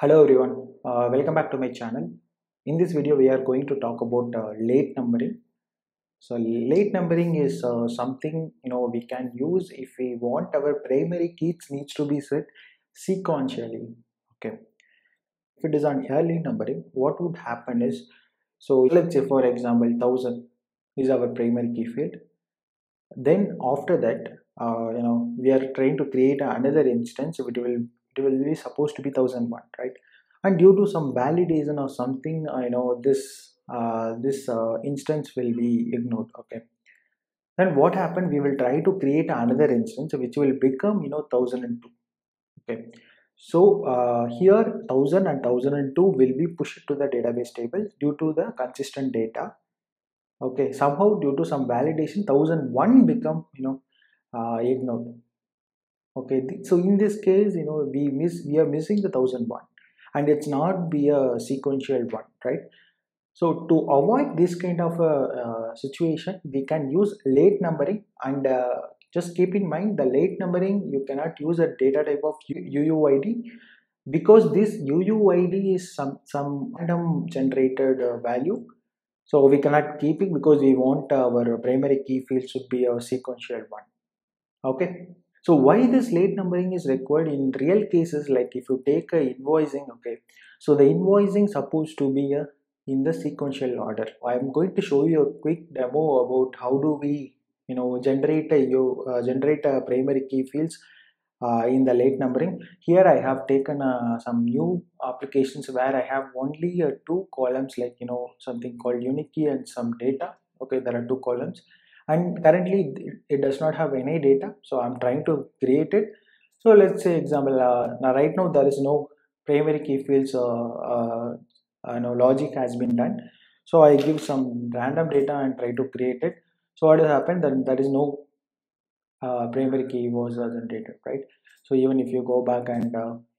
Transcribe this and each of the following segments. Hello everyone, welcome back to my channel. In this video we are going to talk about late numbering. So late numbering is something we can use if we want our primary keys needs to be set sequentially. Okay, if it is on early numbering, what would happen is, so let's say for example 1000 is our primary key field. Then after that we are trying to create another instance. It will be supposed to be 1001, right? And due to some validation or something, this instance will be ignored. Okay, then what happened, we will try to create another instance which will become 1002. Okay, so here 1000 and 1002 will be pushed to the database table due to the consistent data. Okay, somehow due to some validation 1001 become ignored. Okay, so in this case we are missing the 1001, and it's not be a sequential one, right? So to avoid this kind of a situation, we can use late numbering. And just keep in mind, the late numbering you cannot use a data type of UUID, because this UUID is some random generated value. So we cannot keep it because we want our primary key field should be a sequential one. Okay, so why this late numbering is required in real cases? Like if you take a invoicing, okay, so the invoicing supposed to be in the sequential order. I am going to show you a quick demo about how do we generate a primary key fields in the late numbering. Here I have taken some new applications where I have only two columns, like something called unique key and some data. Okay, there are two columns. And currently it does not have any data, so I'm trying to create it. So let's say example, now right now there is no primary key fields, no logic has been done. So I give some random data and try to create it. So what has happened, then there is no primary key was generated, right? So even if you go back and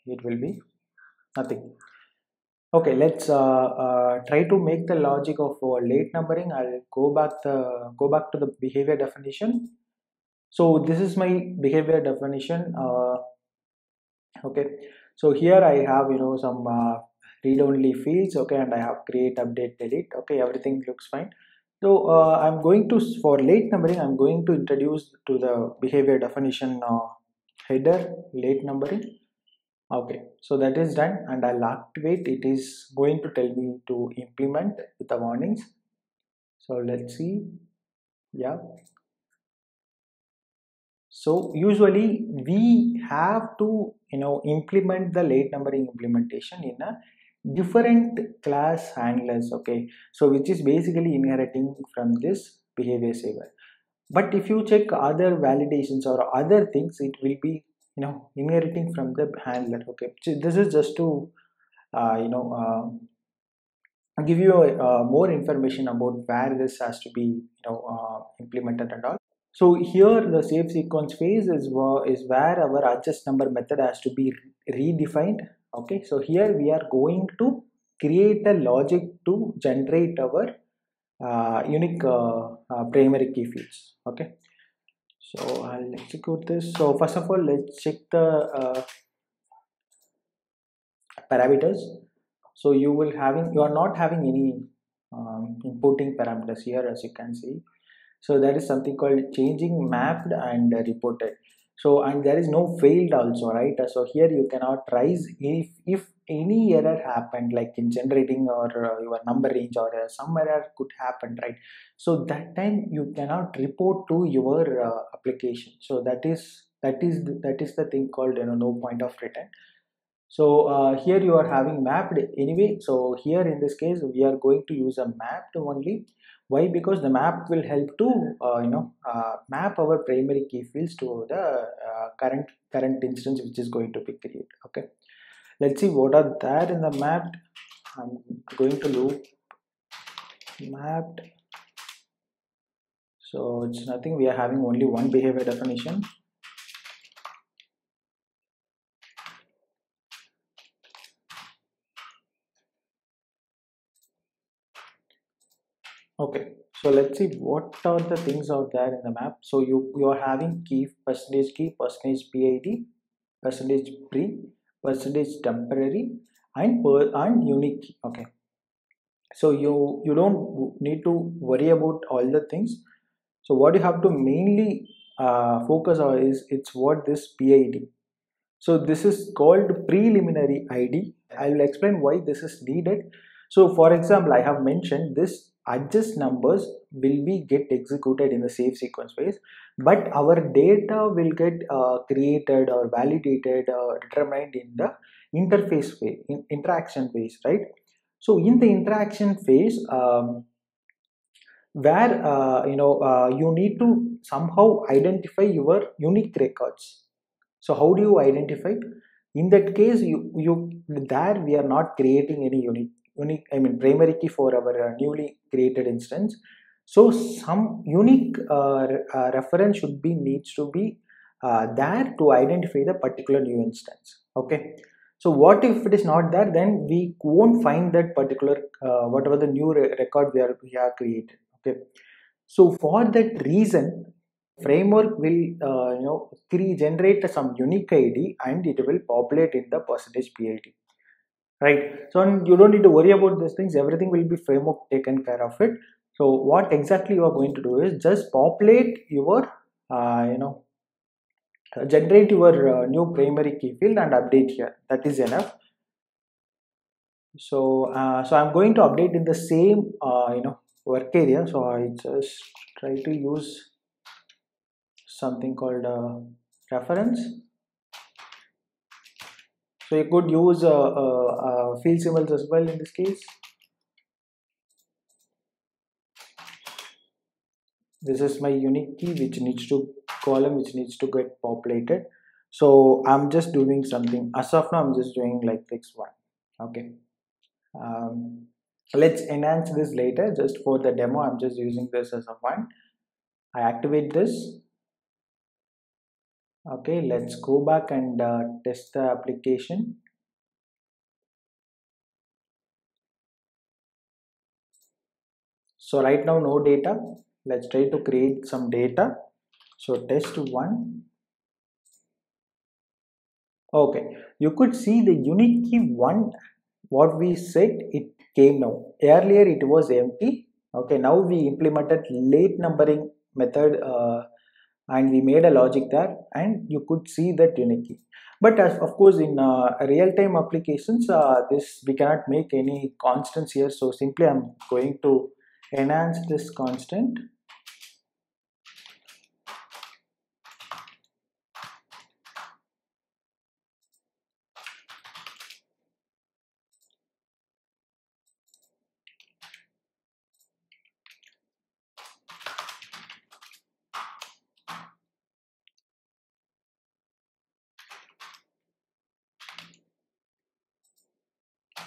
it will be nothing. Okay, let's try to make the logic of late numbering. I'll go back to the behavior definition. So this is my behavior definition. Okay, so here I have some read-only fields. Okay, and I have create, update, delete. Okay, everything looks fine. So I'm going to, for late numbering, I'm going to introduce to the behavior definition header late numbering. Okay, so that is done, and I'll activate. It is going to tell me to implement with the warnings. So let's see. Yeah, so usually we have to implement the late numbering implementation in a different class handlers. Okay, so which is basically inheriting from this behavior saver. But if you check other validations or other things, it will be inheriting from the handler. Okay, so this is just to give you more information about where this has to be implemented and all. So here the save sequence phase is where our adjust number method has to be redefined. Okay, so here we are going to create a logic to generate our unique primary key fields. Okay, so I'll execute this. So first of all, let's check the parameters. So you are not having any importing parameters here, as you can see. So there is something called changing, mapped and reported. So, and there is no failed also, right? So here you cannot rise if any error happened, like in generating or your number range, or some error could happen, right? So that time you cannot report to your application. So that is the thing called no point of return. So here you are having mapped anyway. So here in this case we are going to use a mapped only. Why? Because the map will help to map our primary key fields to the current instance which is going to be created. Okay, let's see what are there in the mapped. I'm going to loop mapped. So it's nothing, we are having only one behavior definition. Okay, so let's see what are the things out there in the map. So you are having key, percentage PID, percentage pre, percentage temporary, and unique key. Okay, so you don't need to worry about all the things. So what you have to mainly focus on is what this PID. So this is called preliminary ID. I will explain why this is needed. So for example, I have mentioned this adjust numbers will be get executed in the save sequence phase, but our data will get created or validated or determined in the interface phase, in interaction phase, right? So in the interaction phase, where you need to somehow identify your unique records. So how do you identify? In that case, we are not creating any unique primary key for our newly created instance. So some unique reference should be there to identify the particular new instance. Okay. So what if it is not there? Then we won't find that particular whatever the new record we are created. Okay. So for that reason, framework will generate some unique ID and it will populate in the %PID, right? So you don't need to worry about these things. Everything will be framework taken care of it. So what exactly you are going to do is just populate your generate your new primary key field and update here. That is enough. So so I'm going to update in the same work area. So I just try to use something called reference. So you could use field symbols as well in this case. This is my unique key which needs to column get populated. So I'm just doing something as of now. I'm just doing like fix1. Okay. Let's enhance this later. Just for the demo, I'm just using this as a one. I activate this. Okay, let's go back and test the application. So right now no data. Let's try to create some data. So test one. Okay, you could see the unique key one, what we said, it came now. Earlier it was empty. Okay, now we implemented late numbering method and we made a logic there, and you could see that unique key. But as of course in real-time applications, this we cannot make any constants here. So simply I'm going to enhance this constant.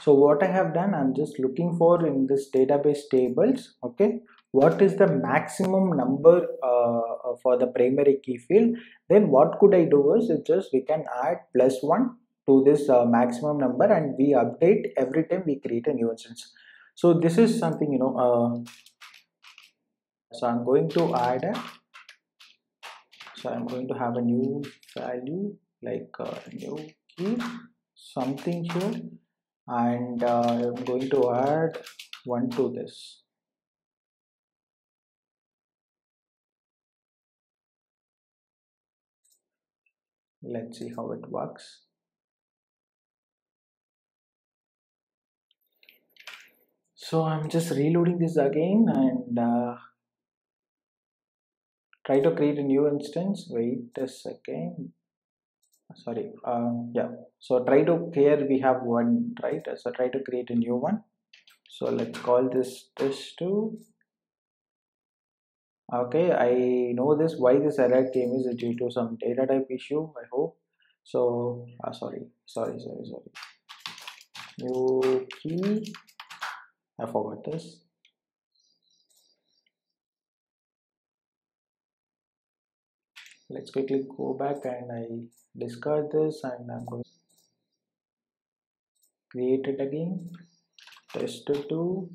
So what I have done, I'm just looking for in this database tables, okay, what is the maximum number for the primary key field. Then what could I do is we can add +1 to this maximum number, and we update every time we create a new instance. So this is something, so I'm going to add a, so I'm going to have a new value like new key something here. And I'm going to add 1 to this. Let's see how it works. So I'm just reloading this again and try to create a new instance. Wait a second. Sorry, yeah, so try to, here we have one, right? So try to create a new one. So let's call this test2. Okay, I know this, why this error came is due to some data type issue, I hope. So sorry, new key, I forgot this. Let's quickly go back and I discard this, and I'm going to create it again. Test2.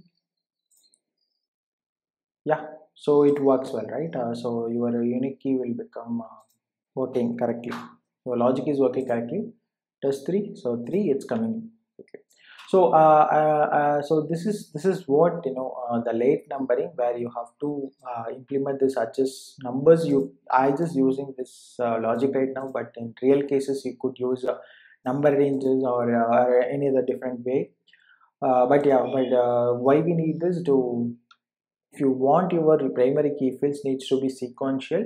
Yeah, so it works well, right? So your unique key will become working correctly. Your logic is working correctly. Test3. So 3, it's coming. Okay. So this is what, you know, the late numbering, where you have to implement this adjust numbers. I just using this logic right now, but in real cases you could use number ranges or any other different way. Why we need this? If you want your primary key fields needs to be sequential,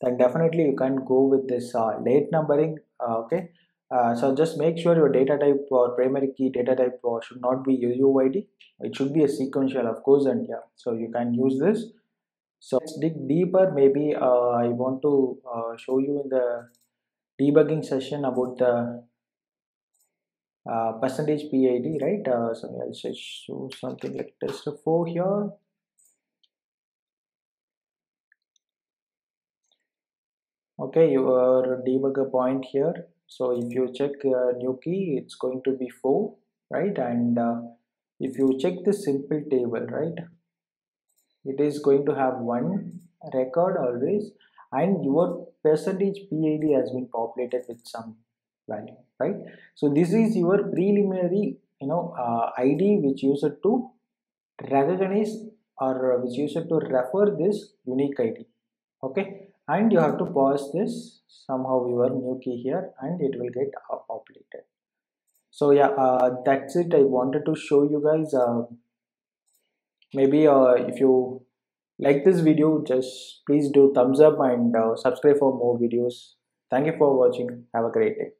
then definitely you can go with this late numbering. Okay. So just make sure your data type or primary key data type should not be UUID. It should be a sequential, of course, and yeah, so you can use this. So let's dig deeper. Maybe I want to show you in the debugging session about the percentage PID, right? So I'll just show something like test4 here. Okay, your debugger point here. So if you check new key, it's going to be 4, right? And if you check the simple table, right, it is going to have one record always, and your percentage PID has been populated with some value, right? So this is your preliminary, you know, ID which user to recognize or which user to refer this unique ID. Okay. And you have to pass this somehow your new key here, and it will get populated. So yeah, that's it. I wanted to show you guys. Maybe if you like this video, just please do thumbs up and subscribe for more videos. Thank you for watching. Have a great day.